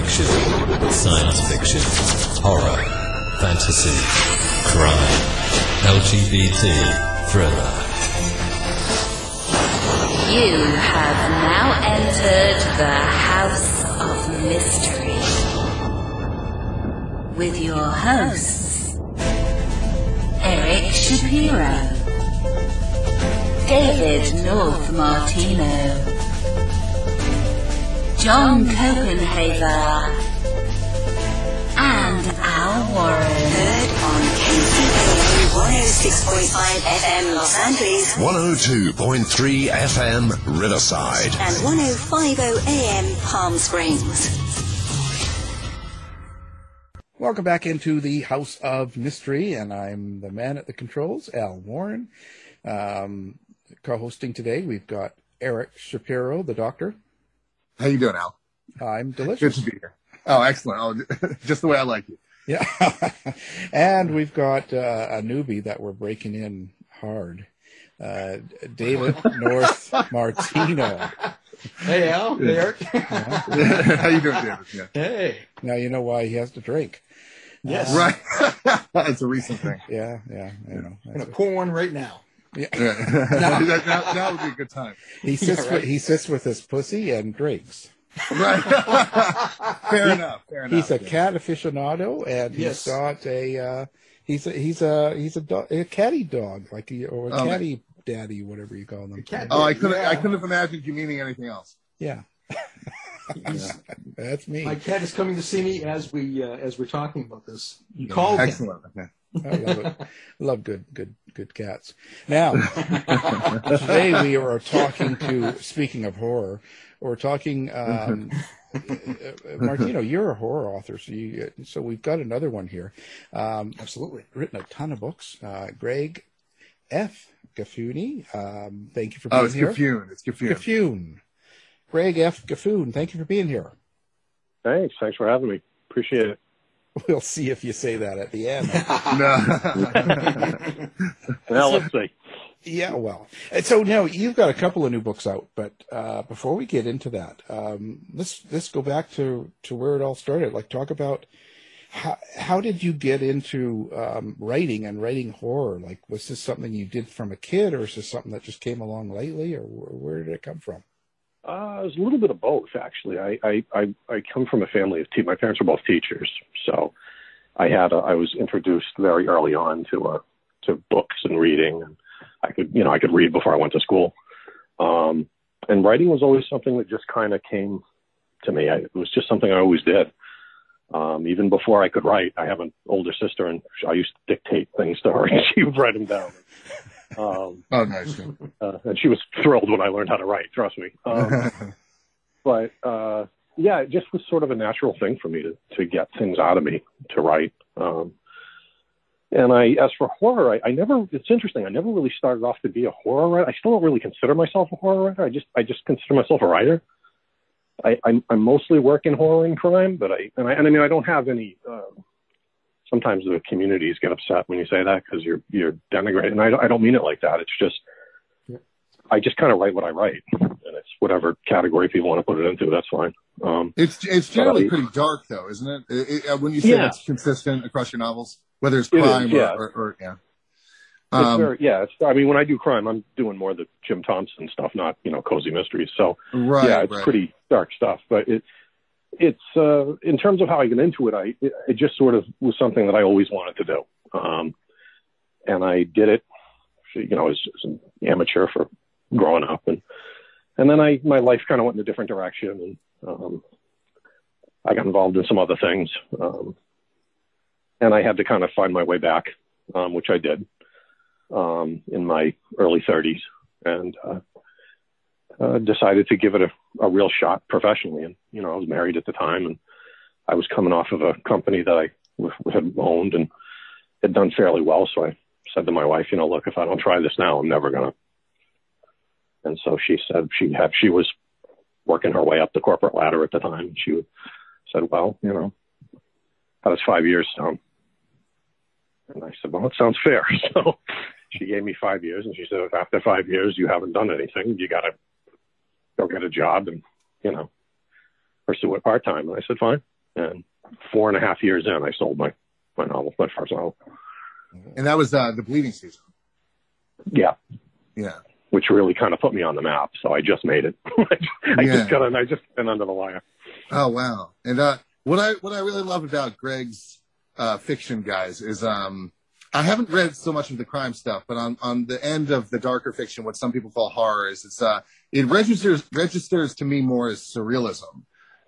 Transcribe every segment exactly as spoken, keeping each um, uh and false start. fiction, science fiction, horror, fantasy, crime, L G B T, thriller. You have now entered the House of Mystery with your hosts, Eric Shapiro, David North Martino, John Copenhaver, and Al Warren. Heard on K T V U one oh six point five F M Los Angeles, one oh two point three F M Riverside, and one oh five point oh A M Palm Springs. Welcome back into the House of Mystery, and I'm the man at the controls, Al Warren. Um, co-hosting today, we've got Eric Shapiro, the doctor. How you doing, Al? I'm delicious. Good to be here. Oh, excellent. Oh, just the way I like you. Yeah. And we've got uh, a newbie that we're breaking in hard. Uh, David North Martino. Hey, Al. Hey, Eric. How you doing, David? Yeah. Hey. Now you know why he has to drink. Yes. Uh, right. It's a recent thing. Yeah, yeah. I know. I'm going to pour one right now. Yeah. Yeah. No. that, that, that would be a good time. He sits, yeah, right. with, he sits with his pussy and drinks. Right. Fair yeah. enough. Fair he's enough. He's a yeah. cat aficionado, and yes. he's got a uh, he's a he's a he's a, do- a catty dog, like a, or a oh, catty like, daddy, whatever you call them. Oh, I couldn't yeah. I couldn't have imagined you meaning anything else. Yeah. yeah. That's me. My cat is coming to see me as we uh, as we're talking about this. You yeah. called Excellent. him. Yeah. I love it. Love good, good, good cats. Now, today we are talking to, speaking of horror, we're talking, um, Martino, you're a horror author, so you, so we've got another one here. Um, Absolutely. Written a ton of books. Uh, Greg F. Gifune, um, thank you for being oh, it's here. Gifune. It's Gifune. Gifune. Greg F. Gifune, thank you for being here. Thanks. Thanks for having me. Appreciate it. We'll see if you say that at the end. No. Well, so, let's see. Yeah, well. So now you've got a couple of new books out, but uh, before we get into that, um, let's let's go back to, to where it all started. Like, talk about how how did you get into um, writing and writing horror? Like, was this something you did from a kid, or is this something that just came along lately, or where did it come from? Uh, it was a little bit of both, actually. I, I, I, I come from a family of teachers. My parents were both teachers, so I had a, I was introduced very early on to uh, to books and reading. And I could, you know, I could read before I went to school, um, and writing was always something that just kind of came to me. I, it was just something I always did, um, even before I could write. I have an older sister, and I used to dictate things to her, and she would write them down. Um, oh, nice. Uh, and she was thrilled when I learned how to write, trust me. Um, but, uh, yeah, it just was sort of a natural thing for me to, to get things out of me, to write. Um, and I, as for horror, I, I never, it's interesting. I never really started off to be a horror writer. I still don't really consider myself a horror writer. I just, I just consider myself a writer. I, I, I mostly work in horror and crime, but I, and I, and I mean, I don't have any, uh, sometimes the communities get upset when you say that because you're you're denigrating. And I don't, I don't mean it like that. It's just, yeah. I just kind of write what I write. And it's whatever category people want to put it into. That's fine. Um, it's it's generally I, pretty dark, though, isn't it? it, it when you say yeah. it's consistent across your novels, whether it's crime it is, yeah. Or, or, or, yeah. Um, it's very, yeah. It's, I mean, when I do crime, I'm doing more of the Jim Thompson stuff, not, you know, cozy mysteries. So, right, yeah, it's right. pretty dark stuff. But it's, It's uh, in terms of how I got into it, I it just sort of was something that I always wanted to do, um, and I did it, you know, as, as an amateur for growing up, and and then I my life kind of went in a different direction, and um, I got involved in some other things, um, and I had to kind of find my way back, um, which I did um, in my early thirties, and. Uh, Uh, decided to give it a, a real shot professionally. And, you know, I was married at the time, and I was coming off of a company that I w- had owned and had done fairly well. So I said to my wife, you know, look, if I don't try this now, I'm never going to. And so she said she had, she was working her way up the corporate ladder at the time. She said, well, you know, how does five years sound? And I said, well, it sounds fair. So she gave me five years and she said, if after five years, you haven't done anything, you got to go get a job and, you know, pursue it part time. And I said, fine. And four and a half years in, I sold my, my novel, my first novel. And that was uh, The Bleeding Season. Yeah. Yeah. Which really kind of put me on the map. So I just made it. I yeah. just got in, I just went under the wire. Oh, wow. And uh, what I what I really love about Greg's uh, fiction, guys, is um, I haven't read so much of the crime stuff, but on, on the end of the darker fiction, what some people call horror is it's uh, it registers registers to me more as surrealism.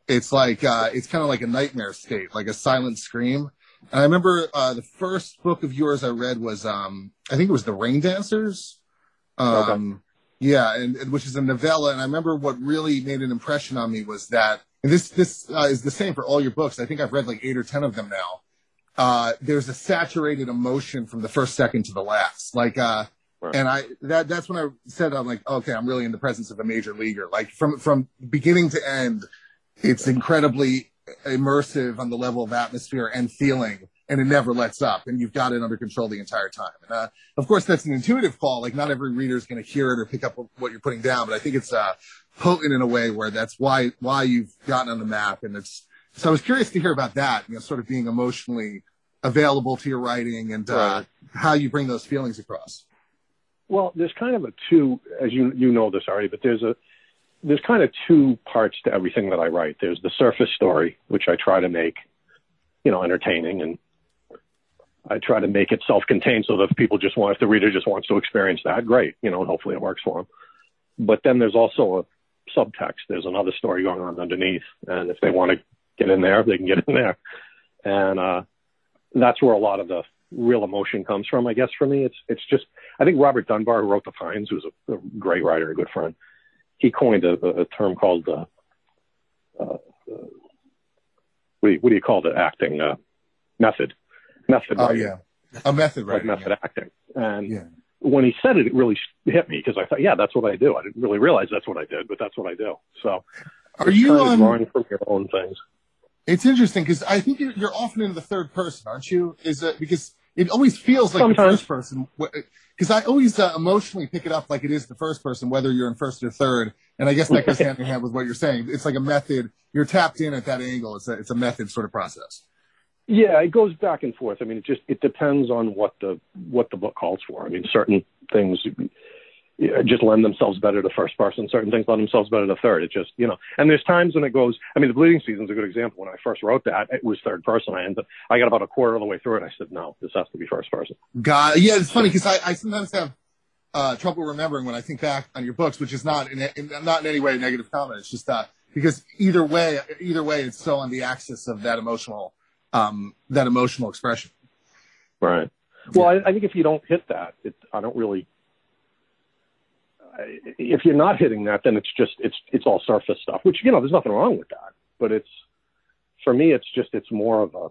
It's like uh, it's kind of like a nightmare state, like a silent scream. And I remember uh, the first book of yours I read was um, I think it was The Rain Dancers. Um, okay. Yeah, and, and which is a novella. And I remember what really made an impression on me was that, and this this uh, is the same for all your books. I think I've read like eight or ten of them now. Uh, there's a saturated emotion from the first second to the last. Like, uh, right. and I that that's when I said I'm like, okay, I'm really in the presence of a major leaguer. Like from from beginning to end, it's incredibly immersive on the level of atmosphere and feeling, and it never lets up, and you've got it under control the entire time. And uh, of course, that's an intuitive call. Like, not every reader is going to hear it or pick up what you're putting down, but I think it's uh, potent in a way where that's why why you've gotten on the map. And it's so I was curious to hear about that, you know, sort of being emotionally available to your writing and uh, right. how you bring those feelings across. Well, there's kind of a two, as you you know this already, but there's a there's kind of two parts to everything that I write. There's the surface story, which I try to make, you know, entertaining, and I try to make it self-contained so that if people just want, if the reader just wants to experience that, great, you know, and hopefully it works for them. But then there's also a subtext. There's another story going on underneath. And if they want to get in there, they can get in there. And uh, that's where a lot of the real emotion comes from, I guess, for me. It's, it's just, I think Robert Dunbar, who wrote The Fines, who's a, a great writer, a good friend, he coined a, a term called, uh, uh, what, do you, what do you call the acting? Uh, method. Method oh, writing. yeah. A method writing. Like method yeah. acting. And yeah. when he said it, it really hit me because I thought, yeah, that's what I do. I didn't really realize that's what I did, but that's what I do. So are you um, drawing from your own things? It's interesting because I think you're, you're often in the third person, aren't you? Is it, because it always feels like Sometimes. the first person. Because I always uh, emotionally pick it up like it is the first person, whether you're in first or third. And I guess that goes hand in hand with what you're saying. It's like a method. You're tapped in at that angle. It's a, it's a method sort of process. Yeah, it goes back and forth. I mean, it just it depends on what the what the book calls for. I mean, certain things just lend themselves better to first person. Certain things lend themselves better to third. It just, you know, and there's times when it goes. I mean, The Bleeding Season is a good example. When I first wrote that, it was third person. I ended up, I got about a quarter of the way through it. I said, no, this has to be first person. God, yeah, it's funny because I, I sometimes have uh, trouble remembering when I think back on your books, which is not in, in not in any way a negative comment. It's just that uh, because either way, either way, it's so on the axis of that emotional. Um, that emotional expression. Right. Well, yeah. I, I think if you don't hit that, it, I don't really, I, if you're not hitting that, then it's just, it's, it's all surface stuff, which, you know, there's nothing wrong with that, but it's, for me, it's just, it's more of a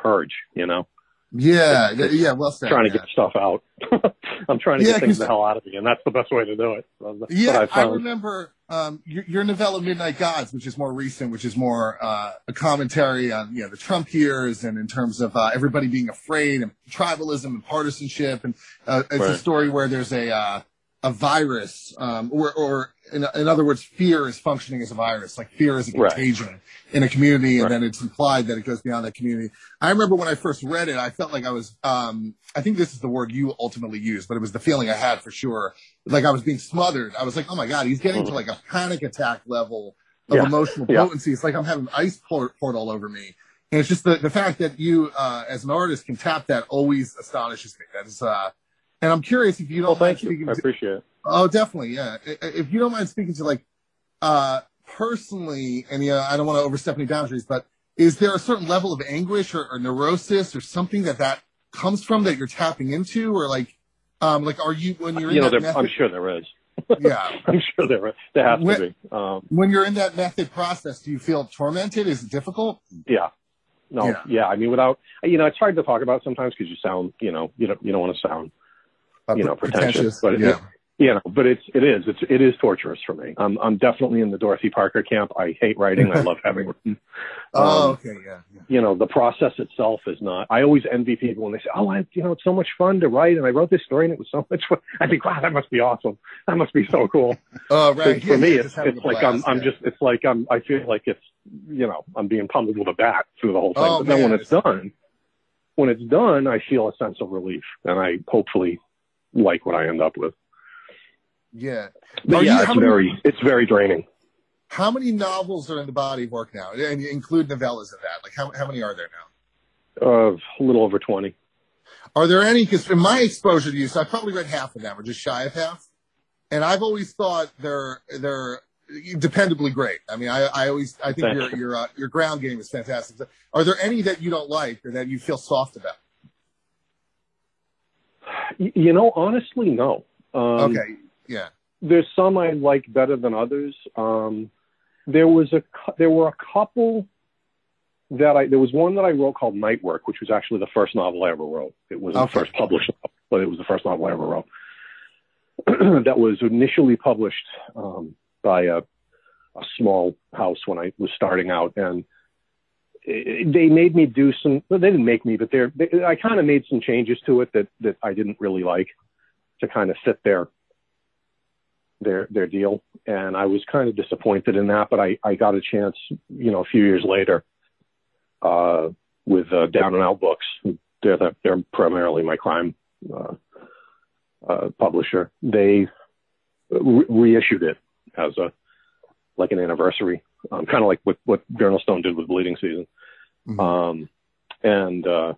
purge, you know? Yeah. It's, it's yeah. Well said. Trying to yeah. get stuff out. I'm trying to yeah, get things the hell out of me, and that's the best way to do it. Yeah. I, I remember, Um, your, your novella Midnight Gods, which is more recent, which is more uh, a commentary on, you know, the Trump years and in terms of uh, everybody being afraid and tribalism and partisanship. And uh, it's right. a story where there's a uh, a virus um, or, or in, in other words, fear is functioning as a virus, like fear is a contagion right. in a community. And right. then it's implied that it goes beyond that community. I remember when I first read it, I felt like I was um, I think this is the word you ultimately used, but it was the feeling I had for sure. Like I was being smothered. I was like, oh my God, he's getting to like a panic attack level of yeah. emotional potency. Yeah. It's like I'm having ice poured all over me. And it's just the, the fact that you, uh, as an artist, can tap that always astonishes me. That is, uh, and I'm curious if you don't well, mind thank you. speaking to... I appreciate it. Oh, definitely, yeah. If you don't mind speaking to like, uh, personally, and yeah, I don't want to overstep any boundaries, but is there a certain level of anguish or, or neurosis or something that that comes from that you're tapping into or like, Um, like, are you, when you're in you know, that method... I'm sure there is. Yeah. I'm sure there is. There has when, to be. Um, when you're in that method process, do you feel tormented? Is it difficult? Yeah. No, yeah. yeah. I mean, without, you know, it's hard to talk about sometimes because you sound, you know, you don't, you don't want to sound, you know, pretentious. But, yeah. it, You know, but it's it is it's it is torturous for me. I'm I'm definitely in the Dorothy Parker camp. I hate writing. I love having written. Oh, um, okay, yeah, yeah. You know, the process itself is not. I always envy people when they say, "Oh, I, you know, it's so much fun to write, and I wrote this story, and it was so much fun." I think, "Wow, that must be awesome. That must be so cool." Oh, right. Yeah, for me, it's, it's like blast, I'm yeah. I'm just it's like I'm I feel like it's you know I'm being pummeled with a bat through the whole thing. Oh, but man, then when it's, it's done, when it's done, I feel a sense of relief, and I hopefully like what I end up with. Yeah, but yeah, you, it's many, very it's very draining. How many novels are in the body of work now, and include novellas in that? Like, how how many are there now? Uh, a little over twenty. Are there any? Because in my exposure to you, so I probably read half of them, or just shy of half. And I've always thought they're they're dependably great. I mean, I I always I think your your uh, your ground game is fantastic. So are there any that you don't like or that you feel soft about? You know, honestly, no. Um, okay. Yeah, there's some I like better than others. Um, there was a there were a couple that I there was one that I wrote called Nightwork, which was actually the first novel I ever wrote. It wasn't okay. the first published, novel, but it was the first novel I ever wrote. That was initially published um, by a, a small house when I was starting out, and it, they made me do some. Well, they didn't make me, but they're, they I kind of made some changes to it that that I didn't really like to kind of fit there. their their deal, and I was kind of disappointed in that, but I, I got a chance, you know, a few years later uh, with uh, Down and Out Books. They're, the, they're primarily my crime uh, uh, publisher. They re reissued it as a, like an anniversary, um, kind of like what, what Journal Stone did with Bleeding Season, mm-hmm. um, and uh,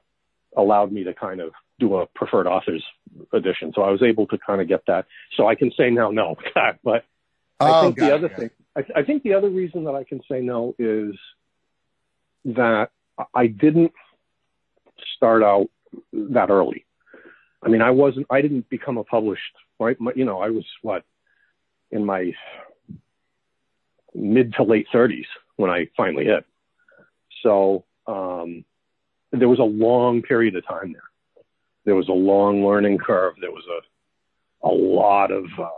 allowed me to kind of do a preferred author's edition. So I was able to kind of get that. So I can say now, no, but I oh, think the other it. thing, I, th I think the other reason that I can say no is that I didn't start out that early. I mean, I wasn't, I didn't become a published, right? My, you know, I was what in my mid to late thirties when I finally hit. So um, there was a long period of time there. There was a long learning curve. There was a, a lot of uh,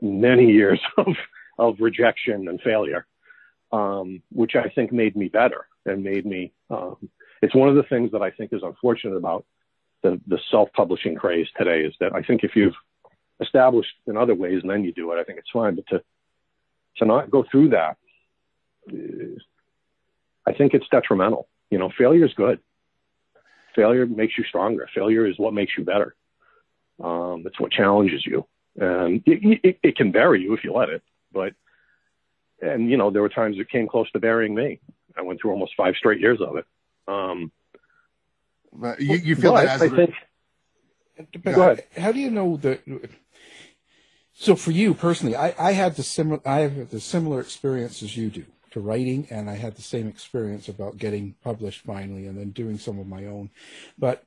many years of, of rejection and failure, um, which I think made me better and made me, um, it's one of the things that I think is unfortunate about the, the self-publishing craze today is that I think if you've established in other ways and then you do it, I think it's fine. But to, to not go through that, is, I think it's detrimental. You know, failure is good. Failure makes you stronger. Failure is what makes you better. Um, it's what challenges you. And it, it, it can bury you if you let it. But, and, you know, there were times it came close to burying me. I went through almost five straight years of it. Um, but you, you feel but that as I think, depends, go ahead. How do you know that? So for you personally, I, I had the similar, I have the similar experience as you do. To writing, and I had the same experience about getting published finally and then doing some of my own, but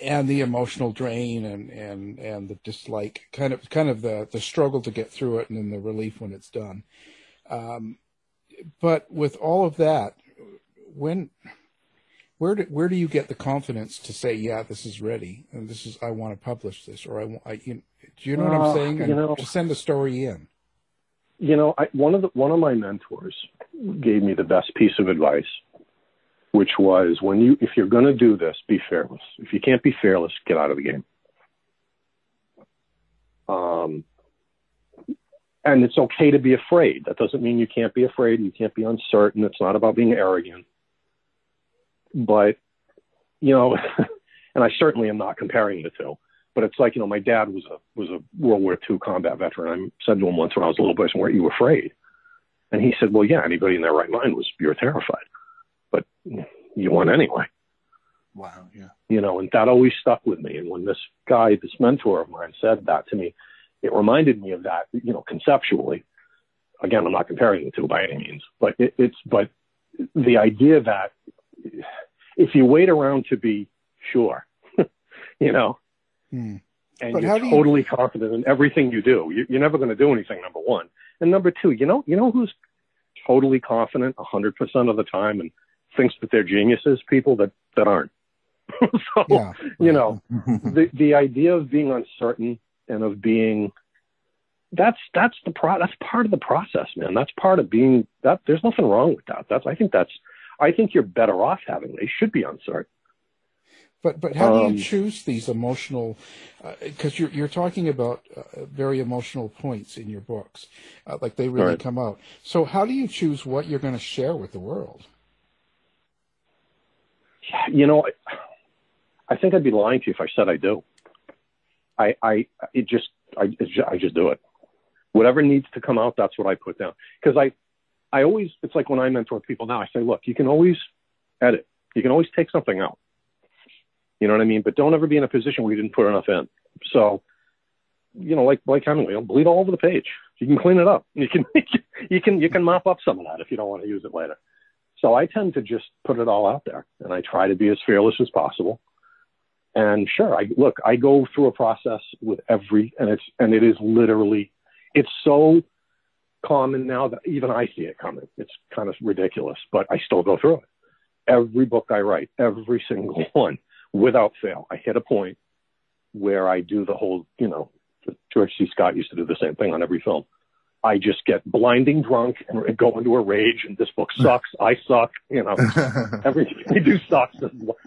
and the emotional drain and and and the dislike, kind of kind of the the struggle to get through it and then the relief when it's done. Um, but with all of that, when where do where do you get the confidence to say, yeah, this is ready and this is I want to publish this, or I want I, you, do you know well, what I'm saying? And you know, to send a story in. You know, I, one of the, one of my mentors gave me the best piece of advice, which was when you, if you're going to do this, be fearless. If you can't be fearless, get out of the game. Um, and it's okay to be afraid. That doesn't mean you can't be afraid. You can't be uncertain. It's not about being arrogant, but you know, and I certainly am not comparing the two. But it's like, you know, my dad was a was a World War Two combat veteran. I said to him once when I was a little boy, "Weren't you afraid?" And he said, "Well, yeah, anybody in their right mind was. You're terrified, but you won anyway." Wow. Yeah. You know, and that always stuck with me. And when this guy, this mentor of mine, said that to me, it reminded me of that. You know, conceptually, again, I'm not comparing the two by any means, but it, it's but the idea that if you wait around to be sure, you know. Hmm. And but you're totally you... confident in everything you do. You're, you're never going to do anything, number one. And number two, you know, you know who's totally confident one hundred percent of the time and thinks that they're geniuses? People that, that aren't. So, yeah. You know, the, the idea of being uncertain and of being that's that's the pro that's part of the process, man. That's part of being that. There's nothing wrong with that. That's I think that's I think you're better off having. They should be on site. But but how um, do you choose these emotional? Because uh, you're you're talking about uh, very emotional points in your books, uh, like they really right. come out. So how do you choose what you're going to share with the world? You know, I, I think I'd be lying to you if I said I do. I I it just I it just, I just do it. Whatever needs to come out, that's what I put down. Because I I always it's like when I mentor people now, I say, look, you can always edit, you can always take something out. You know what I mean? But don't ever be in a position where you didn't put enough in. So, you know, like, like Hemingway, don't bleed all over the page. You can clean it up. You can, you can, you can mop up some of that if you don't want to use it later. So I tend to just put it all out there, and I try to be as fearless as possible. And sure, I look, I go through a process with every, and it's, and it is literally, it's so common now that even I see it coming. It's kind of ridiculous, but I still go through it. Every book I write, every single one. Without fail, I hit a point where I do the whole, you know, George C. Scott used to do the same thing on every film. I just get blinding drunk and go into a rage, and this book sucks. I suck. You know, everything I do sucks.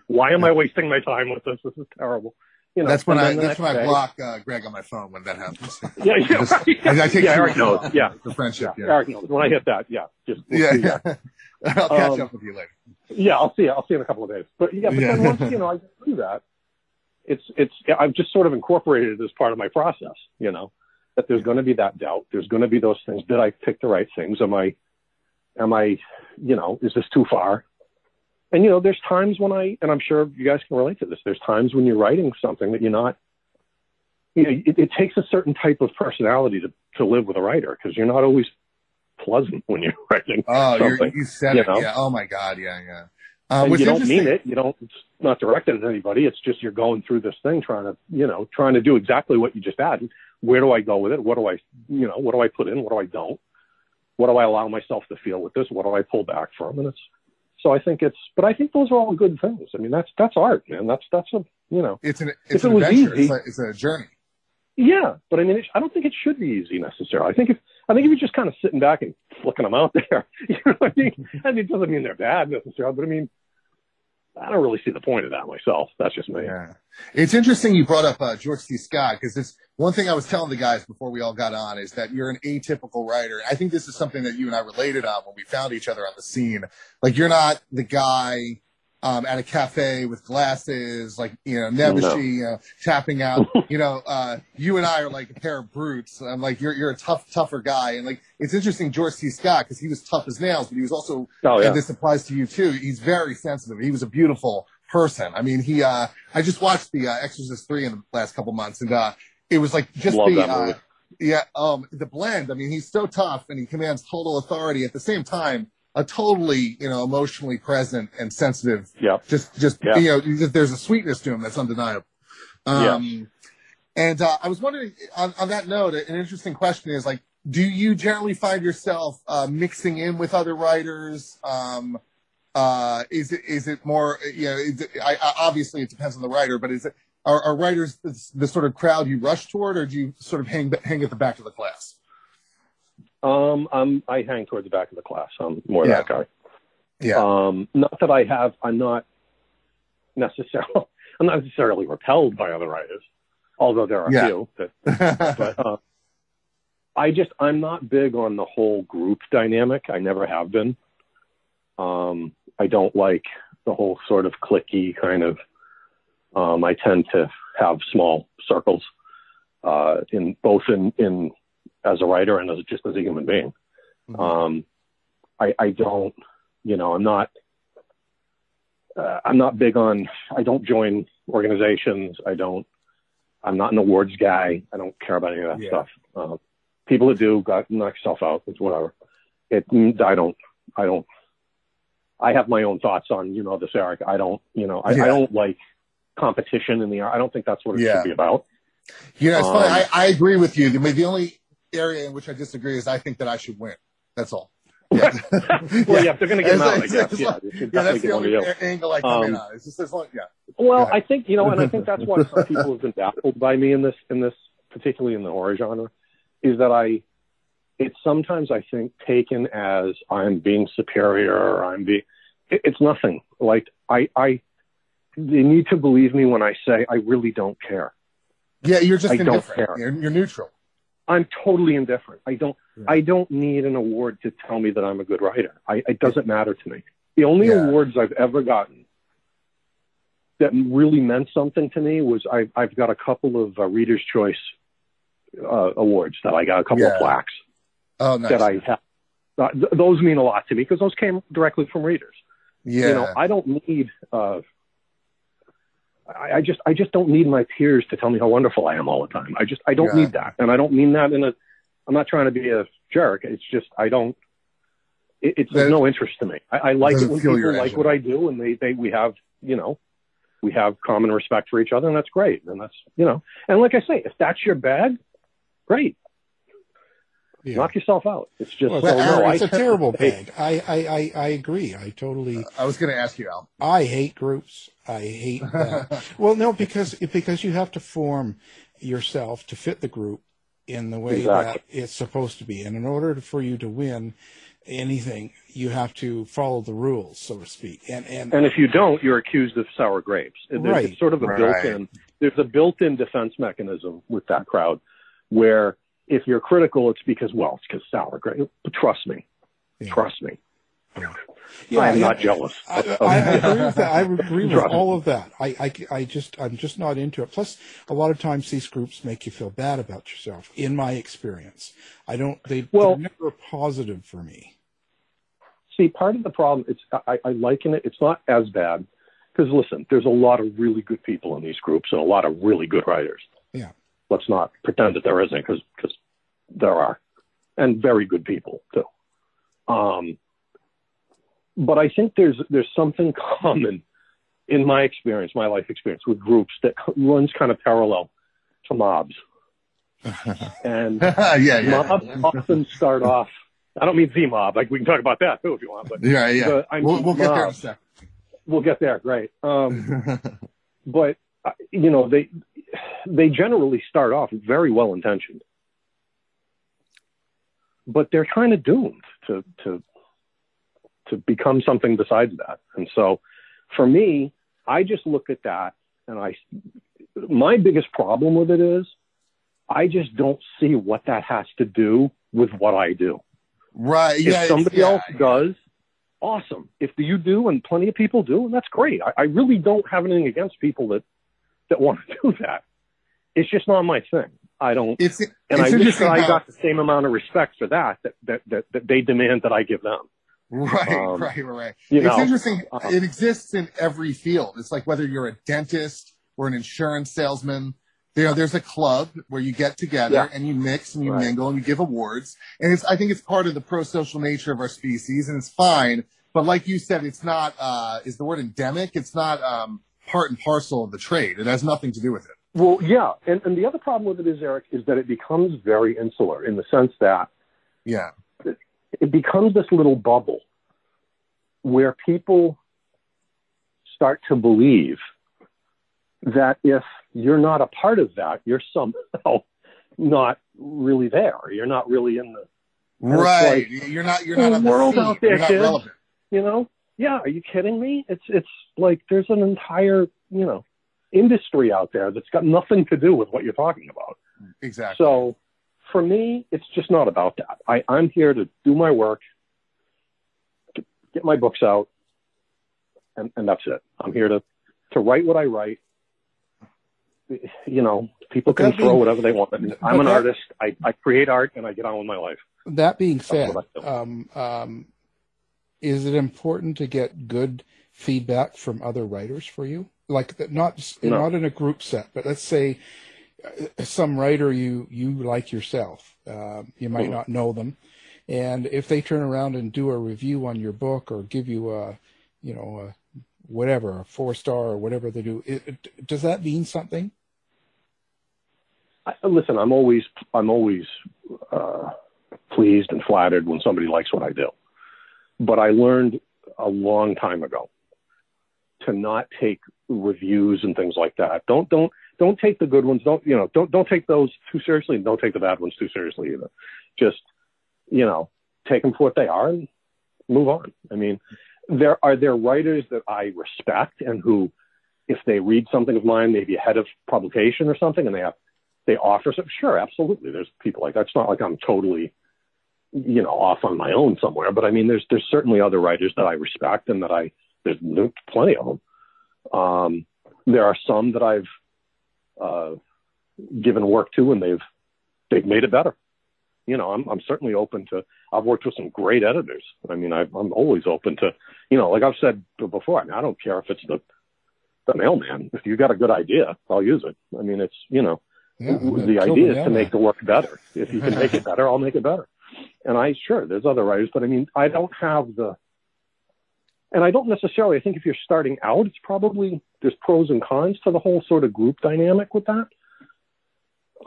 Why am I wasting my time with this? This is terrible. You know, that's when I that's when I block uh, Greg on my phone when that happens. yeah, yeah, just, right, yeah. I, I take yeah Eric knows. Off. Yeah, the friendship. Yeah, yeah, Eric knows. When I hit that, yeah, just we'll yeah, yeah. That. I'll catch um, up with you later. Yeah, I'll see you. I'll see you in a couple of days. But yeah, but yeah. then once you know I do that, it's it's I've just sort of incorporated it as part of my process. You know, that there's going to be that doubt. There's going to be those things. Did I pick the right things? Am I, am I, you know, is this too far? And, you know, there's times when I, and I'm sure you guys can relate to this, there's times when you're writing something that you're not, you know, it, it takes a certain type of personality to, to live with a writer, because you're not always pleasant when you're writing oh, something. Oh, you said you it, know? yeah. Oh, my God, yeah, yeah. Uh, and you don't mean it. You don't, it's not directed at anybody. It's just you're going through this thing trying to, you know, trying to do exactly what you just had. Where do I go with it? What do I, you know, what do I put in? What do I don't? What do I allow myself to feel with this? What do I pull back from? And it's, So I think it's, but I think those are all good things. I mean, that's, that's art, man. That's, that's a, you know, it's an, it's if an it was adventure. Easy, it's, like, it's a journey. Yeah. But I mean, it, I don't think it should be easy necessarily. I think if, I think if you're just kind of sitting back and flicking them out there, you know what I mean? I mean, it doesn't mean they're bad necessarily, but I mean, I don't really see the point of that myself. That's just me. Yeah. It's interesting you brought up uh, George C. Scott, because this one thing I was telling the guys before we all got on is that you're an atypical writer. I think this is something that you and I related on when we found each other on the scene. Like, you're not the guy um, at a cafe with glasses, like, you know, Nebuchadnezzar, no. uh, tapping out. you know, uh, you and I are like a pair of brutes. I'm like, you're you're a tough, tougher guy. And, like, it's interesting, George C. Scott, because he was tough as nails, but he was also, oh, yeah. and this applies to you, too, he's very sensitive. He was a beautiful person. I mean, he, uh, I just watched the uh, Exorcist three in the last couple months, and uh, it was like just Love the, uh, yeah, um, the blend. I mean, he's so tough, and he commands total authority at the same time. A totally, you know, emotionally present and sensitive. Yeah. Just, just yep. you know, there's a sweetness to him that's undeniable. Um yep. And uh, I was wondering, on, on that note, an interesting question is, like, do you generally find yourself uh, mixing in with other writers? Um, uh, is it is it more, you know, is it, I, I, obviously it depends on the writer, but is it are, are writers the, the sort of crowd you rush toward, or do you sort of hang hang at the back of the class? Um, I'm, I hang toward the back of the class. I'm more yeah. that guy. Yeah. Um, not that I have, I'm not necessarily, I'm not necessarily repelled by other writers, although there are a yeah. few. That, but, uh, I just, I'm not big on the whole group dynamic. I never have been. Um, I don't like the whole sort of cliquey kind of, um, I tend to have small circles, uh, in both in, in, as a writer and as just as a human being. Um, I, I don't, you know, I'm not, uh, I'm not big on, I don't join organizations. I don't, I'm not an awards guy. I don't care about any of that yeah. stuff. Uh, people that do, got, knock yourself out. It's whatever. It, I don't, I don't, I have my own thoughts on, you know, this, Eric. I don't, you know, I, yeah. I don't like competition in the, I don't think that's what it yeah. should be about. You know, it's um, funny. I, I agree with you. The only area in which I disagree is I think that I should win. That's all. Yeah. well, yeah, yeah they're going to get out, like, I guess. Yeah, like, yeah, that's the only angle I come um, in on. It's just as long, yeah. Well, I think, you know, and I think that's why some people have been baffled by me in this, in this, particularly in the horror genre, is that I, it's sometimes I think taken as I'm being superior or I'm being, it, it's nothing. Like I, I, they need to believe me when I say I really don't care. Yeah, you're just I indifferent. Don't care. You're, you're neutral. I'm totally indifferent. I don't. Yeah. I don't need an award to tell me that I'm a good writer. I, it doesn't matter to me. The only yeah. awards I've ever gotten that really meant something to me was I've, I've got a couple of uh, Reader's Choice uh, awards that I got, a couple yeah. of plaques oh, nice. that I have. Uh, th- those mean a lot to me because those came directly from readers. Yeah, you know, I don't need. Uh, I, I just I just don't need my peers to tell me how wonderful I am all the time. I just I don't yeah. need that, and I don't mean that in a. I'm not trying to be a jerk. It's just I don't. It, it's that, no interest to me. I, I like it when people like what I do, and they, they we have you know, we have common respect for each other, and that's great. And that's you know, and like I say, if that's your bag, great. Yeah. Knock yourself out. It's just well, so Al, no, it's I, a terrible bag. I, I, I, I agree. I totally. Uh, I was going to ask you, Al. I hate groups. I hate. That. Well, no, because because you have to form yourself to fit the group in the way exactly. that it's supposed to be, and in order for you to win anything, you have to follow the rules, so to speak. And and, and if you don't, you're accused of sour grapes. There's right. sort of a right. built-in. There's a built-in defense mechanism with that crowd, where. If you're critical, it's because, well, it's because sour grape. Trust me. Yeah. Trust me. Yeah, I am yeah. not jealous. I, I, I agree with that. I agree with all of that. I, I, I just, I'm just not into it. Plus, a lot of times these groups make you feel bad about yourself, in my experience. I don't, they, well, they're never positive for me. See, part of the problem, it's I, I liken it, it's not as bad. Because, listen, there's a lot of really good people in these groups and a lot of really good writers. Yeah. Let's not pretend that there isn't, because because there are, and very good people too. Um, but I think there's there's something common in my experience, my life experience, with groups that runs kind of parallel to mobs. And yeah, yeah. mobs often start off. I don't mean the mob. Like we can talk about that too if you want. But yeah, yeah. The, I mean, we'll we'll mobs, get there in a second. We'll get there. Great. Um, but you know they. They generally start off very well intentioned, but they're kind of doomed to, to, to become something besides that. And so for me, I just look at that and I, my biggest problem with it is I just don't see what that has to do with what I do. Right. If yeah, somebody yeah, else yeah. does, awesome. If you do and plenty of people do, and that's great. I, I really don't have anything against people that, that want to do that. It's just not my thing. I don't, it's, and it's I wish that I got the same amount of respect for that that, that, that, that they demand that I give them. Right, um, right, right. It's know, interesting. Uh, it exists in every field. It's like whether you're a dentist or an insurance salesman, you know, there's a club where you get together yeah. and you mix and you right. mingle and you give awards. And it's, I think it's part of the pro-social nature of our species, and it's fine. But like you said, it's not, uh, is the word endemic? It's not, um, part and parcel of the trade. It has nothing to do with it. Well, yeah. And, and the other problem with it is, Eric, is that it becomes very insular in the sense that yeah, it, it becomes this little bubble where people start to believe that if you're not a part of that, you're somehow not really there. You're not really in the... Right. Like, you're not You're not on the world out there, kid. You know? Yeah, are you kidding me? It's it's like there's an entire, you know, industry out there that's got nothing to do with what you're talking about. Exactly. So for me, it's just not about that. I, I'm here to do my work, get my books out, and, and that's it. I'm here to, to write what I write. You know, people can throw whatever they want. I'm an artist. I, I create art, and I get on with my life. That being said, um, um, is it important to get good feedback from other writers for you? Like not no. not in a group set, but let's say some writer you, you like yourself. Uh, you might mm-hmm. not know them, and if they turn around and do a review on your book or give you a, you know, a whatever a four star or whatever they do, it, it, does that mean something? I, listen, I'm always I'm always uh, pleased and flattered when somebody likes what I do. But I learned a long time ago to not take reviews and things like that. Don't don't don't take the good ones. Don't, you know, don't, don't take those too seriously. And don't take the bad ones too seriously either. Just, you know, take them for what they are and move on. I mean, there are, there are writers that I respect and who, if they read something of mine, maybe ahead of publication or something, and they have, they offer some, sure, absolutely. There's people like that. It's not like I'm totally, you know, off on my own somewhere, but I mean, there's, there's certainly other writers that I respect and that I, there's plenty of them. Um, there are some that I've uh, given work to and they've, they've made it better. You know, I'm, I'm certainly open to, I've worked with some great editors. I mean, I, I'm always open to, you know, like I've said before, I mean, I don't care if it's the, the mailman. If you got a good idea, I'll use it. I mean, it's, you know, yeah, the idea is to make the work better. If you can make it better, I'll make it better. And I, sure, there's other writers, but I mean, I don't have the, and I don't necessarily, I think if you're starting out, it's probably, there's pros and cons to the whole sort of group dynamic with that.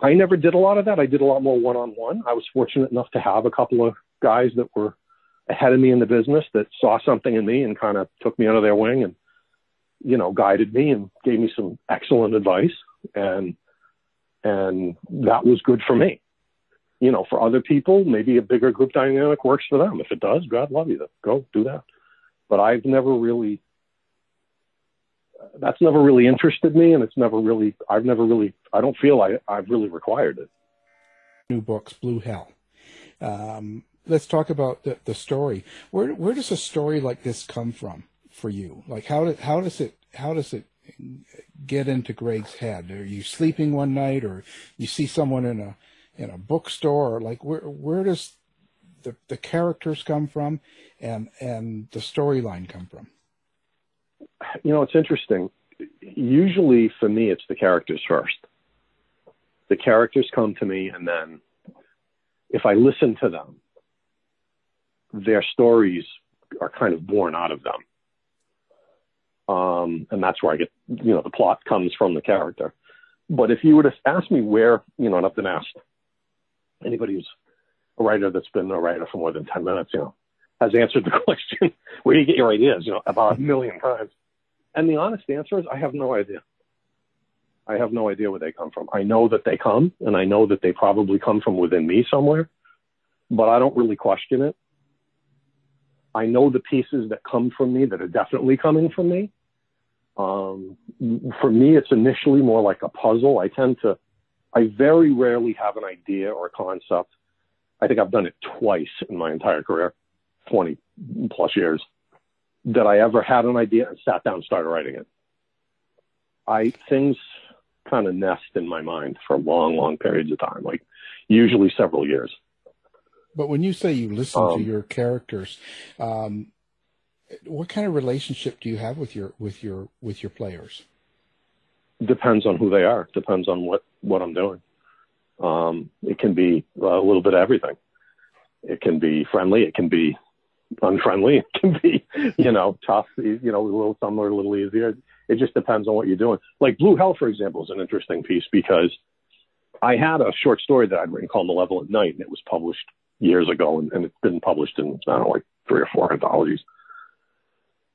I never did a lot of that. I did a lot more one-on-one. I was fortunate enough to have a couple of guys that were ahead of me in the business that saw something in me and kind of took me under their wing and, you know, guided me and gave me some excellent advice. And, and that was good for me. You know, for other people, maybe a bigger group dynamic works for them. If it does, God love you, go do that. But I've never really, that's never really interested me. And it's never really, I've never really, I don't feel I, I've really required it. New books, Blue Hell. Um, let's talk about the, the story. Where where does a story like this come from for you? Like how did, how does it, how does it get into Greg's head? Are you sleeping one night or you see someone in a, in a bookstore? Like where, where does The, the characters come from and and the storyline come from? You know, it's interesting. Usually for me, it's the characters first. The characters come to me, and then if I listen to them, their stories are kind of born out of them. Um, and that's where I get, you know, the plot comes from the character. But if you were to ask me where, you know, and I've been asked anybody who's a writer that's been a writer for more than ten minutes, you know, has answered the question, where do you get your ideas, you know, about a million times. And the honest answer is, I have no idea. I have no idea where they come from. I know that they come, and I know that they probably come from within me somewhere, but I don't really question it. I know the pieces that come from me that are definitely coming from me. Um, for me, it's initially more like a puzzle. I tend to, I very rarely have an idea or a concept. I think I've done it twice in my entire career, twenty plus years, that I ever had an idea and sat down and started writing it. I, things kind of nest in my mind for long, long periods of time, like usually several years. But when you say you listen um, to your characters, um, what kind of relationship do you have with your, with your, with your players? Depends on who they are. Depends on what, what I'm doing. Um, it can be uh, a little bit of everything. It can be friendly. It can be unfriendly. It can be, you know, tough, you know, a little, some are a little easier. It just depends on what you're doing. Like Blue Hell, for example, is an interesting piece because I had a short story that I'd written called The Level at Night, and it was published years ago, and, and it's been published in, I don't know, like three or four anthologies.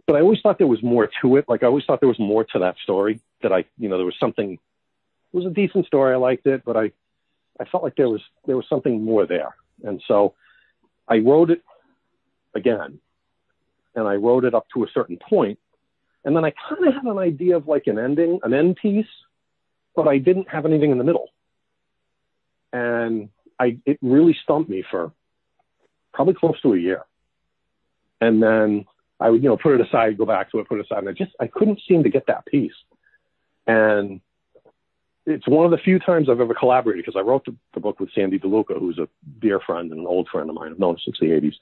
But I always thought there was more to it. Like I always thought there was more to that story that I, you know, there was something, it was a decent story. I liked it, but I, I felt like there was there was something more there. And so I wrote it again, and I wrote it up to a certain point. And then I kind of had an idea of like an ending, an end piece, but I didn't have anything in the middle. And I it really stumped me for probably close to a year. And then I would, you know, put it aside, go back to it, put it aside. And I just, I couldn't seem to get that piece. And it's one of the few times I've ever collaborated because I wrote the, the book with Sandy DeLuca, who's a dear friend and an old friend of mine. I've known her since the eighties.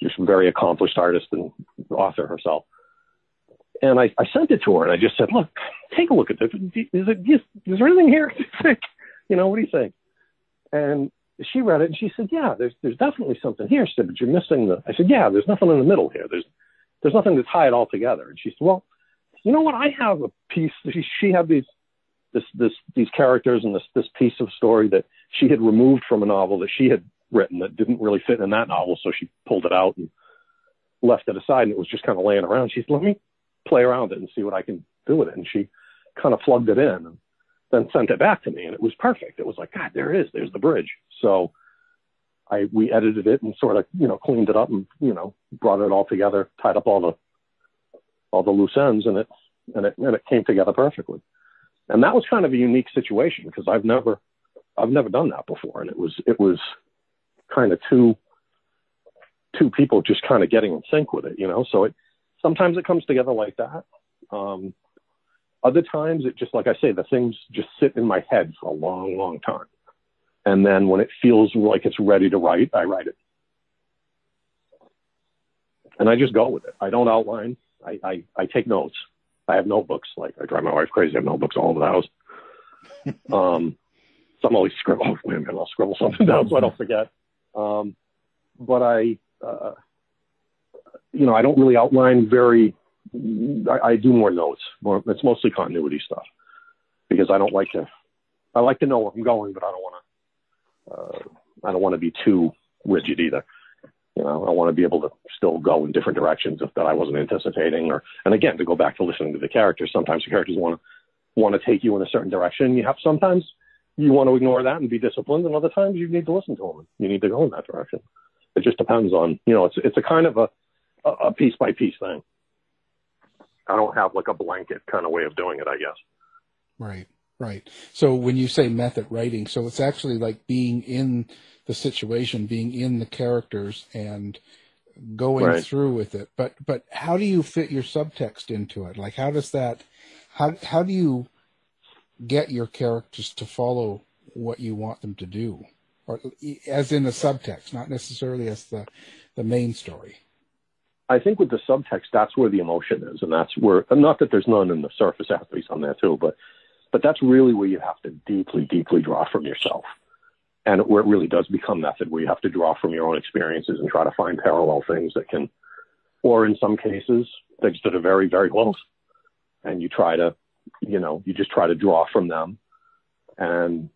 She's a very accomplished artist and author herself. And I, I sent it to her and I just said, look, take a look at this. Is, it, is, is there anything here? You know, what do you think? And she read it and she said, yeah, there's, there's definitely something here. She said, but you're missing the, I said, yeah, there's nothing in the middle here. There's, there's nothing to tie it all together. And she said, well, you know what? I have a piece. She, she had these, This, this, these characters and this, this piece of story that she had removed from a novel that she had written that didn't really fit in that novel. So she pulled it out and left it aside. And it was just kind of laying around. She said, let me play around with it and see what I can do with it. And she kind of plugged it in. And then sent it back to me, and it was perfect. It was like, God, there it is. There's the bridge. So I we edited it and sort of, you know, cleaned it up and, you know, brought it all together, tied up all the all the loose ends, and it and it and it came together perfectly. And that was kind of a unique situation because I've never I've never done that before, and it was it was kind of two two people just kind of getting in sync with it, you know. So it sometimes it comes together like that. Um, Other times, it just, like I say, the things just sit in my head for a long, long time. And then when it feels like it's ready to write, I write it. And I just go with it. I don't outline. I, I, I take notes. I have notebooks. Like, I drive my wife crazy. I have notebooks all over the house. Um, so I'm always scribbling. Oh, wait a minute, I'll scribble something down so I don't forget. Um, but I, uh, you know, I don't really outline very... I, I do more notes. More, it's mostly continuity stuff because I don't like to. I like to know where I'm going, but I don't want to. Uh, I don't want to be too rigid either. You know, I want to be able to still go in different directions if that I wasn't anticipating. Or and again, to go back to listening to the characters. Sometimes the characters want to want to take you in a certain direction. You have sometimes you want to ignore that and be disciplined, and other times you need to listen to them. You need to go in that direction. It just depends on, you know. It's it's a kind of a a piece by piece thing. I don't have like a blanket kind of way of doing it, I guess. Right, right. So when you say method writing, so it's actually like being in the situation, being in the characters and going right. through with it. But but how do you fit your subtext into it? Like how does that, how how do you get your characters to follow what you want them to do? Or as in the subtext, not necessarily as the, the main story. I think with the subtext, that's where the emotion is. And that's where, not that there's none in the surface athletes on there too, but, but that's really where you have to deeply, deeply draw from yourself. And where it really does become method, where you have to draw from your own experiences and try to find parallel things that can, or in some cases, things that are very, very close. And you try to, you know, you just try to draw from them. And,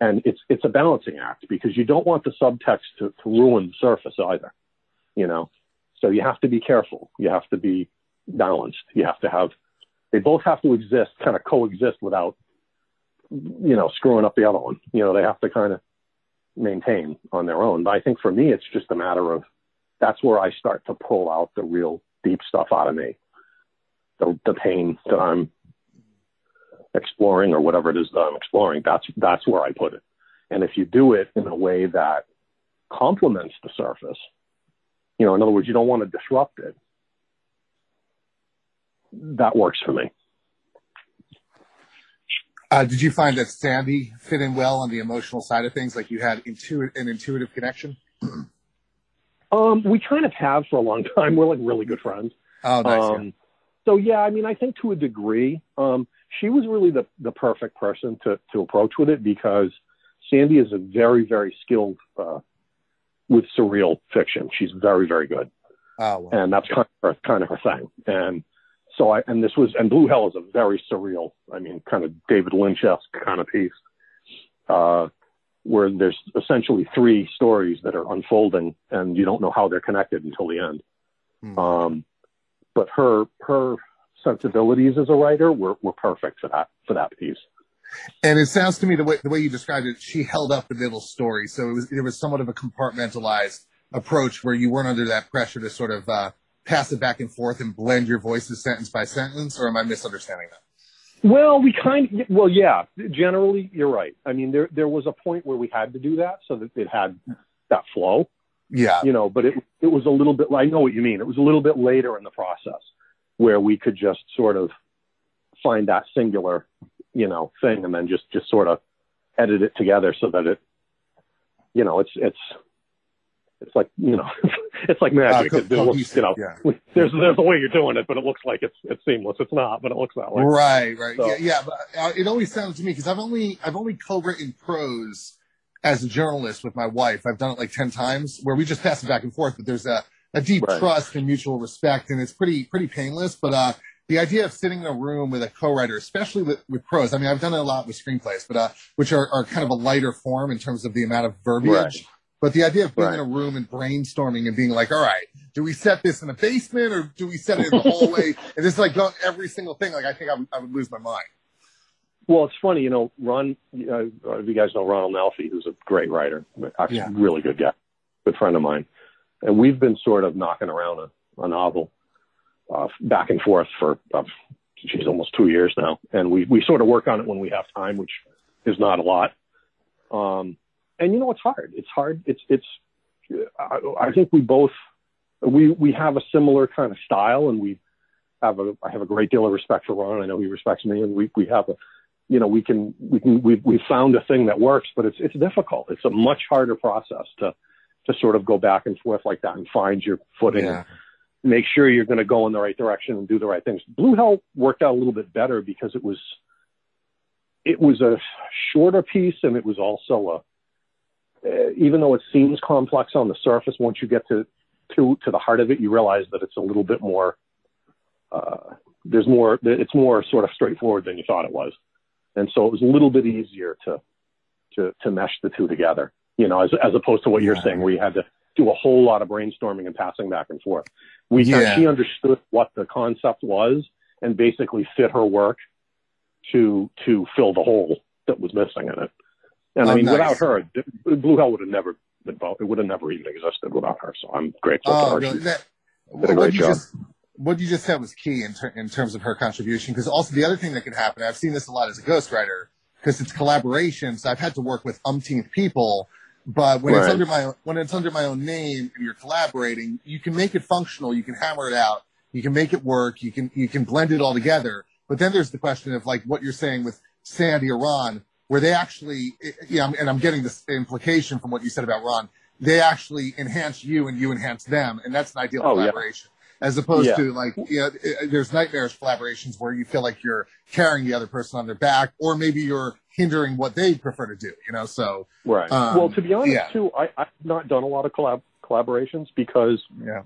and it's, it's a balancing act because you don't want the subtext to, to ruin the surface either, you know? So you have to be careful. You have to be balanced. You have to have, they both have to exist, kind of coexist without, you know, screwing up the other one. You know, they have to kind of maintain on their own. But I think for me, it's just a matter of, that's where I start to pull out the real deep stuff out of me. The, the pain that I'm exploring or whatever it is that I'm exploring, that's, that's where I put it. And if you do it in a way that complements the surface, you know, in other words, you don't want to disrupt it. That works for me. Uh, did you find that Sandy fit in well on the emotional side of things? Like you had intu- an intuitive connection? um, we kind of have for a long time. We're like really good friends. Oh, nice. Um, yeah. So, yeah, I mean, I think to a degree, um, she was really the, the perfect person to, to approach with it because Sandy is a very, very skilled uh with surreal fiction. She's very, very good. Oh, wow. And that's kind of, her, kind of her thing. And so I, and this was, and Blue Hell is a very surreal, I mean, kind of David Lynch-esque kind of piece, uh, where there's essentially three stories that are unfolding and you don't know how they're connected until the end. Hmm. Um, but her, her sensibilities as a writer were, were perfect for that, for that piece. And it sounds to me the way the way you described it, she held up the middle story, so it was it was somewhat of a compartmentalized approach where you weren't under that pressure to sort of uh, pass it back and forth and blend your voices sentence by sentence. Or am I misunderstanding that? Well, we kind of, well, yeah. Generally, you're right. I mean, there there was a point where we had to do that so that it had that flow. Yeah, you know, but it it was a little bit. I know what you mean. It was a little bit later in the process where we could just sort of find that singular, you know, thing, and then just, just sort of edit it together so that it, you know, it's, it's, it's like, you know, it's like magic. Uh, it, it looks, you know, yeah. there's, there's a way you're doing it, but it looks like it's, it's seamless. It's not, but it looks that way. Right. Right. So, yeah. yeah but, uh, it always sounds to me, cause I've only, I've only co-written prose as a journalist with my wife. I've done it like ten times where we just pass it back and forth, but there's a, a deep right. trust and mutual respect, and it's pretty, pretty painless, but, uh, the idea of sitting in a room with a co-writer, especially with, with prose, I mean, I've done it a lot with screenplays, but uh, which are, are kind of a lighter form in terms of the amount of verbiage. Right. But the idea of being right. in a room and brainstorming and being like, all right, do we set this in a basement or do we set it in the hallway? And just like going every single thing, like I think I would, I would lose my mind. Well, it's funny, you know, Ron, uh, you guys know Ronald Melfi, who's a great writer, actually yeah. really good guy, good friend of mine. And we've been sort of knocking around a, a novel uh, back and forth for, uh, geez, almost two years now. And we, we sort of work on it when we have time, which is not a lot. Um, and, you know, it's hard. It's hard. It's, it's, I, I think we both, we, we have a similar kind of style, and we have a, I have a great deal of respect for Ron. I know he respects me, and we, we have a, you know, we can, we can, we've, we've found a thing that works, but it's, it's difficult. It's a much harder process to, to sort of go back and forth like that and find your footing yeah. and make sure you're going to go in the right direction and do the right things. Blue Hell worked out a little bit better because it was, it was a shorter piece, and it was also a, uh, even though it seems complex on the surface, once you get to, to, to the heart of it, you realize that it's a little bit more, uh, there's more, it's more sort of straightforward than you thought it was. And so it was a little bit easier to, to, to mesh the two together, you know, as, as opposed to what you're yeah. saying, where you had to do a whole lot of brainstorming and passing back and forth. We, yeah. she understood what the concept was and basically fit her work to, to fill the hole that was missing in it. And oh, I mean, nice. without her, Blue Hell would have never been, it would have never even existed without her. So I'm grateful oh, to her. That, did a great job. Just... What you just said was key in, ter- in terms of her contribution, because also the other thing that could happen, I've seen this a lot as a ghostwriter, because it's collaborations. So I've had to work with umpteenth people, but when right. it's under my when it's under my own name and you're collaborating, you can make it functional, you can hammer it out, you can make it work, you can you can blend it all together. But then there's the question of like what you're saying with Sandy or Ron, where they actually, you know, and I'm getting this implication from what you said about Ron, they actually enhance you and you enhance them, and that's an ideal oh, collaboration. Yeah. As opposed yeah. to, like, you know, there's nightmarish collaborations where you feel like you're carrying the other person on their back, or maybe you're hindering what they prefer to do, you know, so. Right. Um, well, to be honest, yeah. too, I, I've not done a lot of collab- collaborations because, yeah.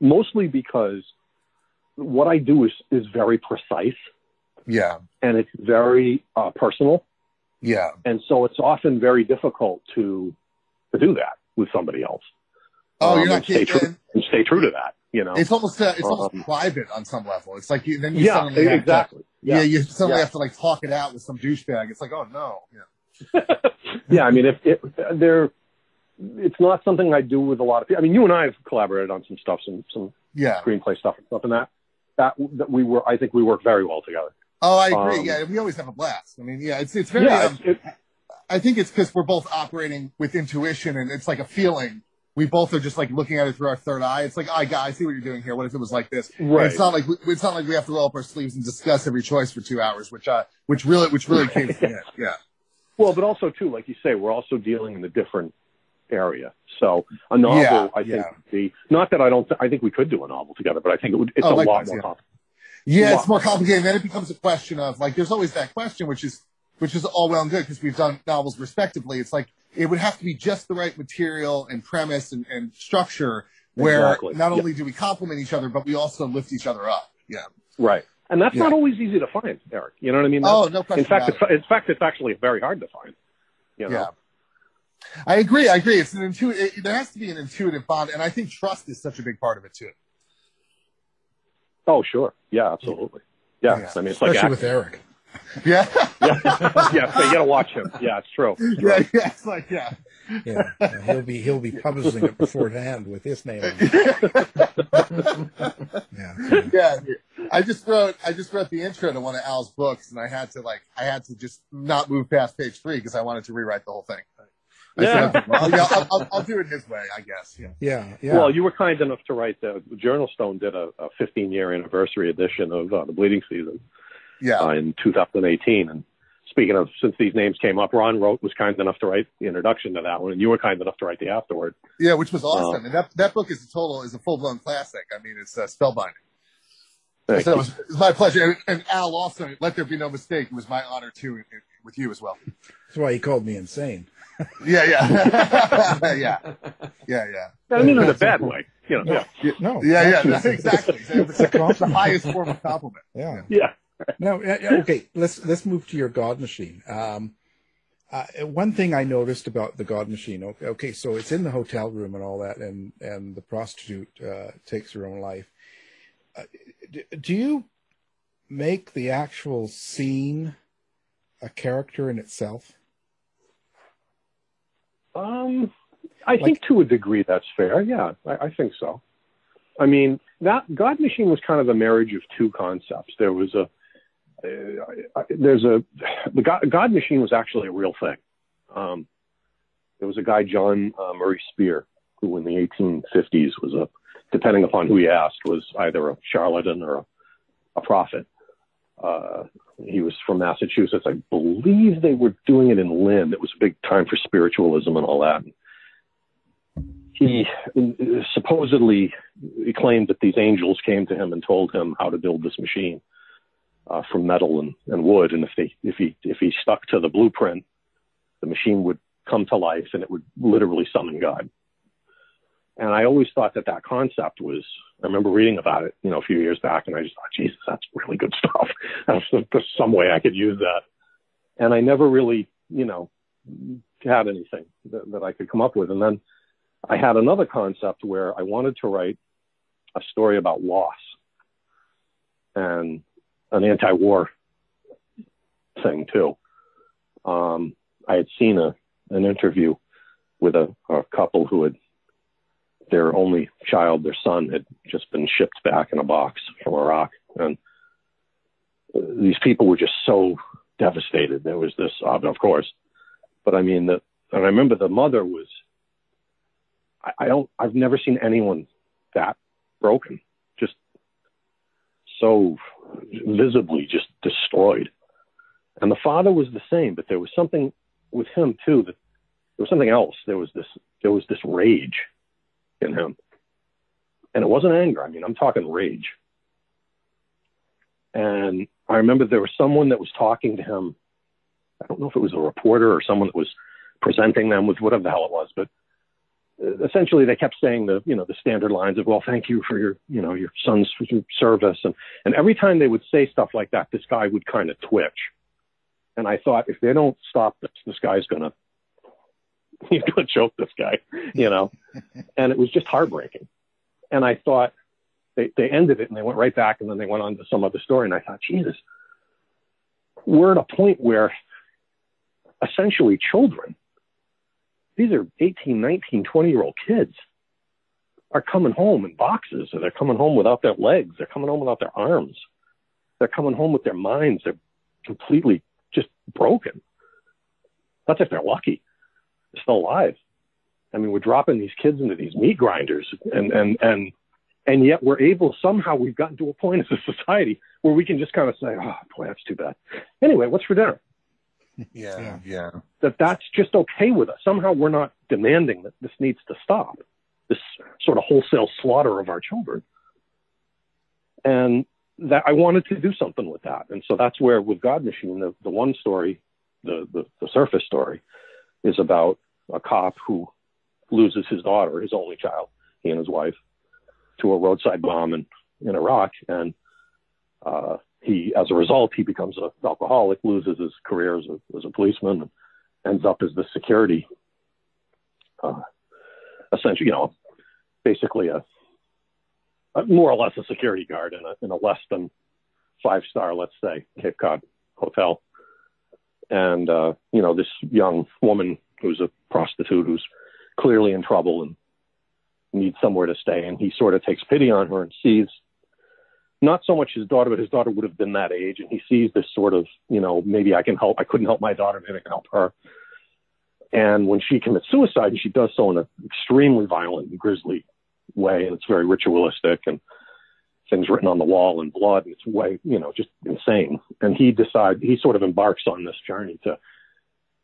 mostly because what I do is, is very precise. Yeah. And it's very uh, personal. Yeah. And so it's often very difficult to to do that with somebody else. Oh, um, you're not kidding. Stay true, and stay true to that. You know, it's almost uh, it's um, almost private on some level. It's like you then you yeah, suddenly have exactly. to, yeah. yeah you suddenly yeah. have to like talk it out with some douchebag. It's like, oh no, yeah, yeah. I mean, if it, there, it's not something I do with a lot of people. I mean, you and I have collaborated on some stuff, some some yeah. screenplay stuff and stuff, and that that that we were I think we work very well together. Oh, I agree. Um, yeah, we always have a blast. I mean, yeah, it's it's very. Yeah, um, it, I think it's because we're both operating with intuition, and it's like a feeling. We both are just like looking at it through our third eye. It's like, oh, God, I see what you're doing here. What if it was like this? Right. It's not like we, it's not like we have to roll up our sleeves and discuss every choice for two hours, which uh, which really which really came from it. Yeah. Well, but also too, like you say, we're also dealing in a different area. So a novel, yeah, I think, yeah. the not that I don't, th- I think we could do a novel together, but I think it would. It's oh, a lot more yeah. complicated. Yeah, lot. It's more complicated. Then it becomes a question of like, there's always that question, which is which is all well and good because we've done novels respectively. It's like. It would have to be just the right material and premise and, and structure where exactly. not only yep. do we complement each other, but we also lift each other up. Yeah. Right. And that's yeah. not always easy to find, Eric. You know what I mean? That's, oh, no question. In fact, about it. It's, in fact, it's actually very hard to find. You know? Yeah. I agree. I agree. It's an intuitive, it, there has to be an intuitive bond. And I think trust is such a big part of it too. Oh, sure. Yeah, absolutely. Yeah. yeah. I mean, it's especially like acting. With Eric. Yeah. yeah. Yeah. So you gotta watch him. Yeah, it's true. It's yeah, yeah, it's like yeah. Yeah. Uh, he'll be he'll be publishing it beforehand with his name on it. yeah. Yeah. I just wrote I just wrote the intro to one of Al's books, and I had to like I had to just not move past page three because I wanted to rewrite the whole thing. I yeah. said, well, yeah I'll, I'll, I'll do it his way, I guess. Yeah. Yeah. yeah. Well, you were kind enough to write the Journal Stone did a fifteen year anniversary edition of uh, The Bleeding Season. Yeah, uh, in two thousand eighteen. And speaking of, since these names came up, Ron wrote was kind enough to write the introduction to that one, and you were kind enough to write the afterward. Yeah, which was awesome. Uh, and that that book is a total is a full blown classic. I mean, it's uh, spellbinding. So it was, it was my pleasure, and, and Al also. Let there be no mistake. It was my honor too, in, in, with you as well. That's why he called me insane. yeah, yeah, yeah, yeah, yeah. I mean, in a bad way. You know, no, yeah, no, yeah, yeah. Exactly. It's the highest form of compliment. Yeah, yeah. No, okay. Let's let's move to your God Machine. Um, uh, one thing I noticed about the God Machine. Okay, okay, so it's in the hotel room and all that, and and the prostitute uh, takes her own life. Uh, do you make the actual scene a character in itself? Um, I like, think to a degree that's fair. Yeah, I, I think so. I mean, that God Machine was kind of the marriage of two concepts. There was a, uh, there's a, the God, God Machine was actually a real thing. Um, there was a guy, John uh, Murray Spear, who in the eighteen fifties was a, depending upon who you asked, was either a charlatan or a, a prophet. Uh, he was from Massachusetts. I believe they were doing it in Lynn. It was a big time for spiritualism and all that. He supposedly he claimed that these angels came to him and told him how to build this machine uh, from metal and, and wood. And if they, if he, if he stuck to the blueprint, the machine would come to life and it would literally summon God. And I always thought that that concept was, I remember reading about it, you know, a few years back, and I just thought, Jesus, that's really good stuff. That's, there's some way I could use that. And I never really, you know, had anything that, that I could come up with. And then I had another concept where I wanted to write a story about loss and an anti-war thing too. Um, I had seen a, an interview with a, a couple who had, their only child, their son, had just been shipped back in a box from Iraq. And these people were just so devastated. There was this, of course, but I mean, the, and I remember the mother was, I, I don't, I've never seen anyone that broken, just so visibly just destroyed. And the father was the same, but there was something with him too, that there was something else. There was this, there was this rage in him. And it wasn't anger. I mean, I'm talking rage. And I remember there was someone that was talking to him. I don't know if it was a reporter or someone that was presenting them with whatever the hell it was, but essentially they kept saying the, you know, the standard lines of, well, thank you for your, you know, your son's service. And, and every time they would say stuff like that, this guy would kind of twitch. And I thought, if they don't stop this, this guy's going to, he's going to choke this guy, you know? And it was just heartbreaking. And I thought they, they ended it and they went right back and then they went on to some other story. And I thought, Jesus, we're at a point where essentially children, these are eighteen, nineteen, twenty year old kids, are coming home in boxes, or they're coming home without their legs. They're coming home without their arms. They're coming home with their minds. They're completely just broken. That's if they're lucky. Still alive. I mean, we're dropping these kids into these meat grinders, and and and and yet we're able, somehow we've gotten to a point as a society where we can just kind of say, oh boy, that's too bad. Anyway, what's for dinner? Yeah, yeah. That that's just okay with us. Somehow we're not demanding that this needs to stop, this sort of wholesale slaughter of our children. And that I wanted to do something with that, and so that's where with God Machine, the the one story, the the, the surface story, is about a cop who loses his daughter, his only child, he and his wife, to a roadside bomb in, in Iraq. And uh, he, as a result, he becomes an alcoholic, loses his career as a, as a policeman, and ends up as the security, uh, essentially, you know, basically a, a more or less a security guard in a, in a less than five star, let's say, Cape Cod hotel. And, uh, you know, this young woman who's a prostitute who's clearly in trouble and needs somewhere to stay. And he sort of takes pity on her and sees not so much his daughter, but his daughter would have been that age. And he sees this sort of, you know, maybe I can help. I couldn't help my daughter, maybe I can help her. And when she commits suicide, she does so in an extremely violent and grisly way. And it's very ritualistic and things written on the wall in blood, and it's way, you know, just insane. And he decides, he sort of embarks on this journey to,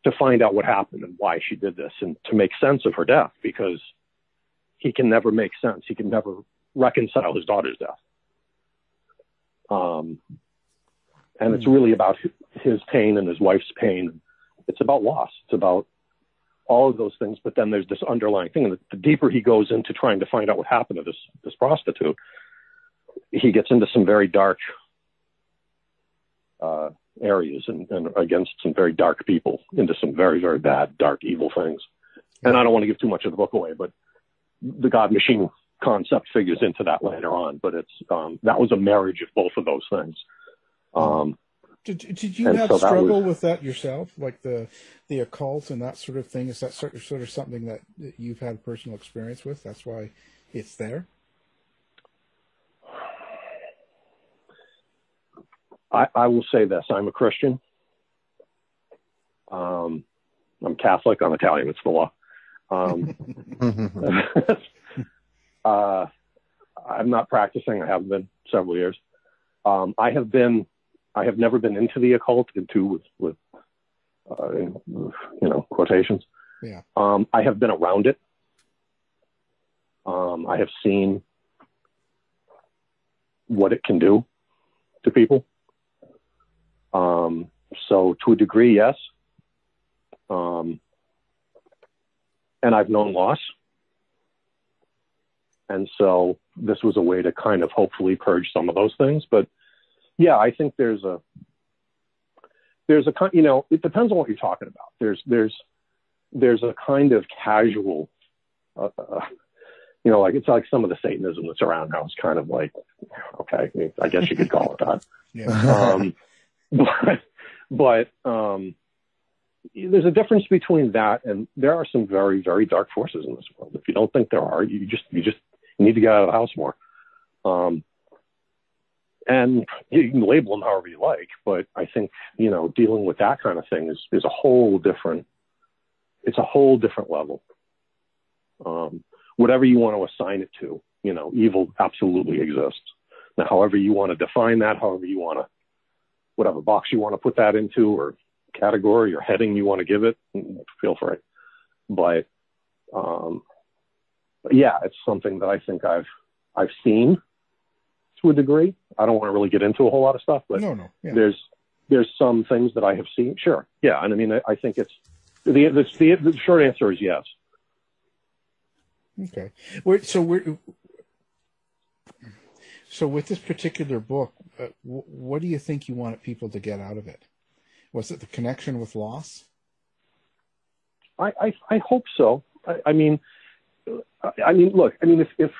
to find out what happened and why she did this, and to make sense of her death, because he can never make sense. He can never reconcile his daughter's death. Um, and it's really about his pain and his wife's pain. It's about loss. It's about all of those things. But then there's this underlying thing. And the deeper he goes into trying to find out what happened to this, this prostitute, he gets into some very dark uh, areas and, and against some very dark people, into some very, very bad, dark, evil things. And I don't want to give too much of the book away, but the God Machine concept figures into that later on. But it's um, that was a marriage of both of those things. Um, Did did you and have so struggle that was, with that yourself, like the the occult and that sort of thing? Is that sort of, sort of something that, that you've had personal experience with? That's why it's there. I, I will say this: I'm a Christian. Um, I'm Catholic. I'm Italian. It's the law. Um, uh, I'm not practicing. I haven't been several years. Um, I have been. I have never been into the occult, into with, with uh, in, you know, quotations. Yeah. Um, I have been around it. Um, I have seen what it can do to people. Um, so to a degree, yes. Um, and I've known loss. And so this was a way to kind of hopefully purge some of those things, but yeah, I think there's a, there's a, you know, it depends on what you're talking about. There's, there's, there's a kind of casual, uh, uh, you know, like it's like some of the Satanism that's around now is kind of like, okay, I guess you could call it that. Yeah. Um, but, but um, there's a difference between that and there are some very, very dark forces in this world. If you don't think there are, you just, you just need to get out of the house more. Um, And you can label them however you like, but I think, you know, dealing with that kind of thing is, is a whole different, it's a whole different level. Um, whatever you want to assign it to, you know, evil absolutely exists. Now, however you want to define that, however you want to, whatever box you want to put that into or category or heading you want to give it, feel free. But, um, but yeah, it's something that I think I've, I've seen. To a degree, I don't want to really get into a whole lot of stuff, but no, no, yeah. there's there's some things that I have seen. Sure, yeah, and I mean, I, I think it's the the, the the short answer is yes. Okay, we're, so we're so with this particular book, uh, w- what do you think you wanted people to get out of it? Was it the connection with loss? I I, I hope so. I, I mean, I, I mean, look, I mean, if if.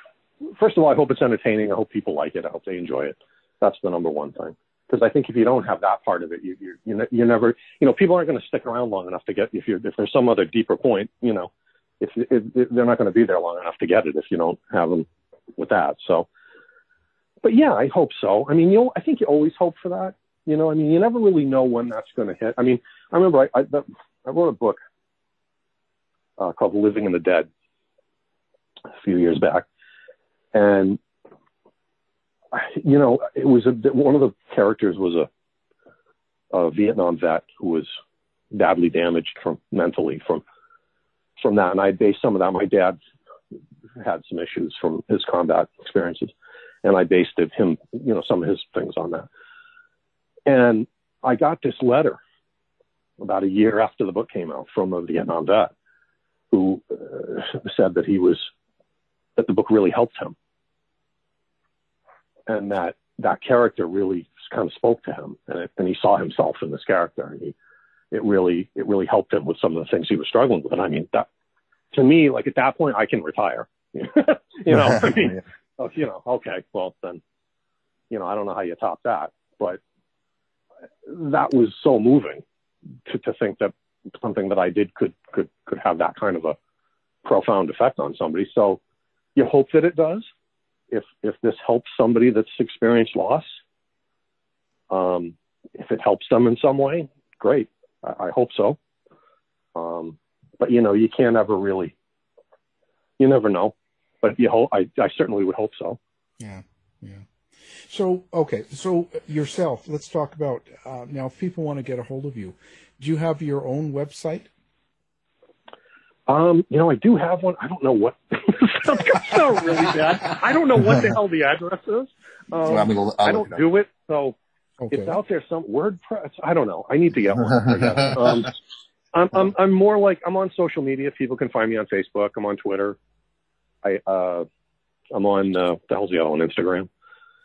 First of all, I hope it's entertaining. I hope people like it. I hope they enjoy it. That's the number one thing. Because I think if you don't have that part of it, you, you're, you're, you're never, you know, people aren't going to stick around long enough to get, if you're, if there's some other deeper point, you know, if, if, if they're not going to be there long enough to get it if you don't have them with that. So, but yeah, I hope so. I mean, you know, I think you always hope for that. You know, I mean, you never really know when that's going to hit. I mean, I remember I, I, I wrote a book uh, called Living in the Dead a few years back. And, you know, it was a, one of the characters was a, a Vietnam vet who was badly damaged from mentally from from that. And I based some of that. My dad had some issues from his combat experiences. And I based it, him, you know, some of his things on that. And I got this letter about a year after the book came out from a Vietnam vet who uh, said that he was, that the book really helped him. And that that character really kind of spoke to him, and, it, and he saw himself in this character, and he, it really it really helped him with some of the things he was struggling with. And I mean, that to me, like at that point, I can retire. you know, I mean, yeah. you know, okay, well then, you know, I don't know how you top that, but that was so moving to, to think that something that I did could could could have that kind of a profound effect on somebody. So. You hope that it does. If if this helps somebody that's experienced loss, um, if it helps them in some way, great. I, I hope so. Um, but you know, you can't ever really, you never know. But you hope. I, I certainly would hope so. Yeah, yeah. So okay, so yourself. Let's talk about uh, now. If people want to get a hold of you, do you have your own website? Um, you know, I do have one. I don't know what. It's not really bad. I don't know what the hell the address is. Um, so I'm gonna, I don't it do it, so okay. It's out there. Some WordPress. I don't know. I need to get one. um, I'm, I'm, I'm more like I'm on social media. People can find me on Facebook. I'm on Twitter. I, uh, I'm on uh, the hell's the other on Instagram.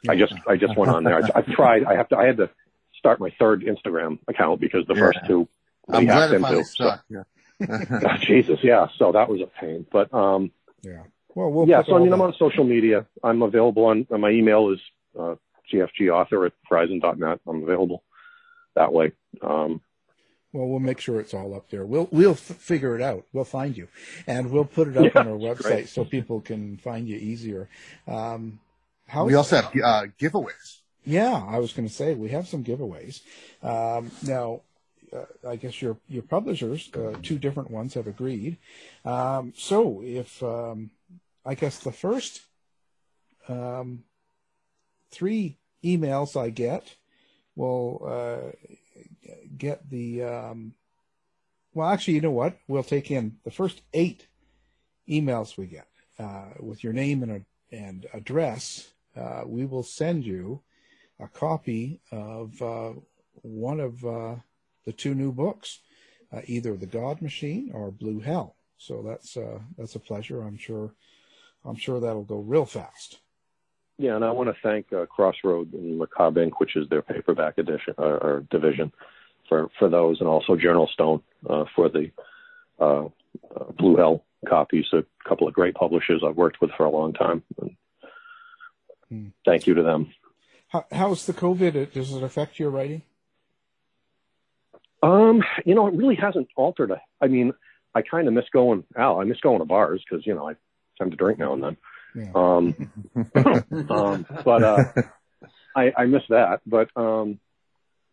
Yeah. I just, I just went on there. I, I've tried. I have to. I had to start my third Instagram account because the yeah. first two I'm glad it finally stuck. So. Yeah. oh, Jesus, yeah. So that was a pain, but um, yeah. Well, we'll yeah, so I mean, that. I'm on social media. I'm available on, on my email is uh, gfgauthor at verizon dot net. I'm available. that way. Um, well, we'll make sure it's all up there. We'll we'll f- figure it out. We'll find you, and we'll put it up yeah, on our website great. so people can find you easier. Um, how we also have uh, giveaways. Yeah, I was going to say we have some giveaways um, now. Uh, I guess your your publishers, uh, two different ones, have agreed. Um, so if um, I guess the first um, three emails I get will uh, get the um, well, actually, you know what? We'll take in the first eight emails we get uh, with your name and a, and address. Uh, we will send you a copy of uh, one of. Uh, The two new books, uh, either The God Machine or Blue Hell. So that's uh, that's a pleasure. I'm sure, I'm sure that'll go real fast. Yeah, and I want to thank uh, Crossroad and Macabre Incorporated, which is their paperback edition or, or division, for, for those, and also Journal Stone uh, for the uh, uh, Blue Hell copies. A couple of great publishers I've worked with for a long time. And hmm. Thank you to them. How, how's the COVID? Does it affect your writing? Um, you know, it really hasn't altered. I mean, I kind of miss going out. I miss going to bars because, you know, I tend to drink now and then. Yeah. Um, um, but uh, I, I miss that. But um,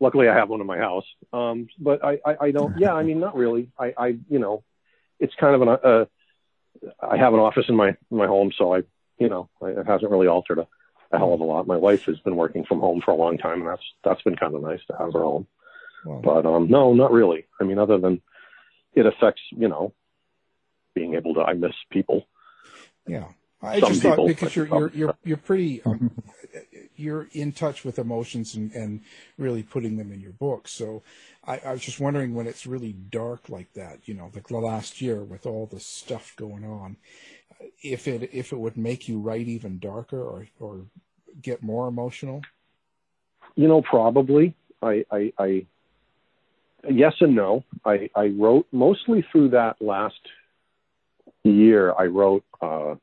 luckily I have one in my house. Um, but I, I, I don't, yeah, I mean, not really. I, I you know, it's kind of an, uh, I have an office in my, my home. So I, you know, I, it hasn't really altered a, a hell of a lot. My wife has been working from home for a long time. And that's, that's been kind of nice to have her home. Wow. But um, no, not really. I mean, other than it affects, you know, being able to, I miss people. Yeah. I Some just thought people, because you're, you're, you're, you're pretty, um, you're in touch with emotions and, and really putting them in your books. So I, I was just wondering when it's really dark like that, you know, the last year with all the stuff going on, if it, if it would make you write even darker or, or get more emotional. You know, probably I, I, I, yes and no. I, I wrote mostly through that last year. I wrote uh,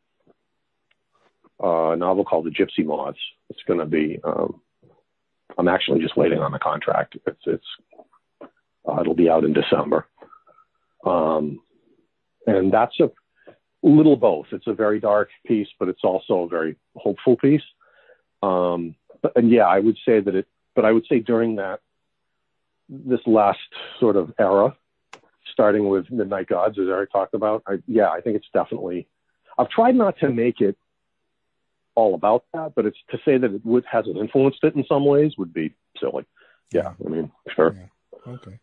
a novel called The Gypsy Moths. It's going to be. Um, I'm actually just waiting on the contract. It's it's. Uh, it'll be out in December, um, and that's a little both. It's a very dark piece, but it's also a very hopeful piece. Um, but, and yeah, I would say that it. But I would say during that. This last sort of era, starting with Midnight Gods, as Eric talked about, I, yeah, I think it's definitely. I've tried not to make it all about that, but it's to say that it would, hasn't influenced it in some ways would be silly. Yeah, I mean, sure. Yeah. Okay.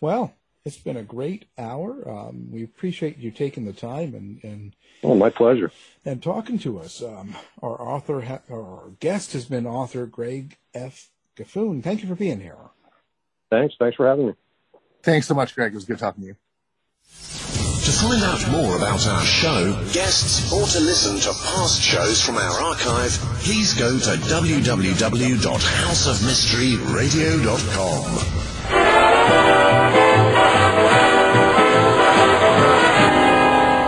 Well, it's been a great hour. Um, we appreciate you taking the time and, and oh, my pleasure. And talking to us. Um, our author, ha- our guest, has been author Greg F. Gifune. Thank you for being here. Thanks. Thanks for having me. Thanks so much, Greg. It was good talking to you. To find out more about our show, guests, or to listen to past shows from our archive, please go to w w w dot house of mystery radio dot com.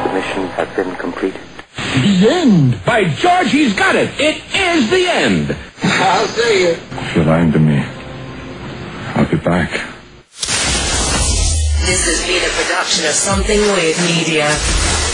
The mission has been completed. The end! By George, he's got it! It is the end! I'll see you. If you're lying to me, I'll be back. This has been a production of Something Weird Media.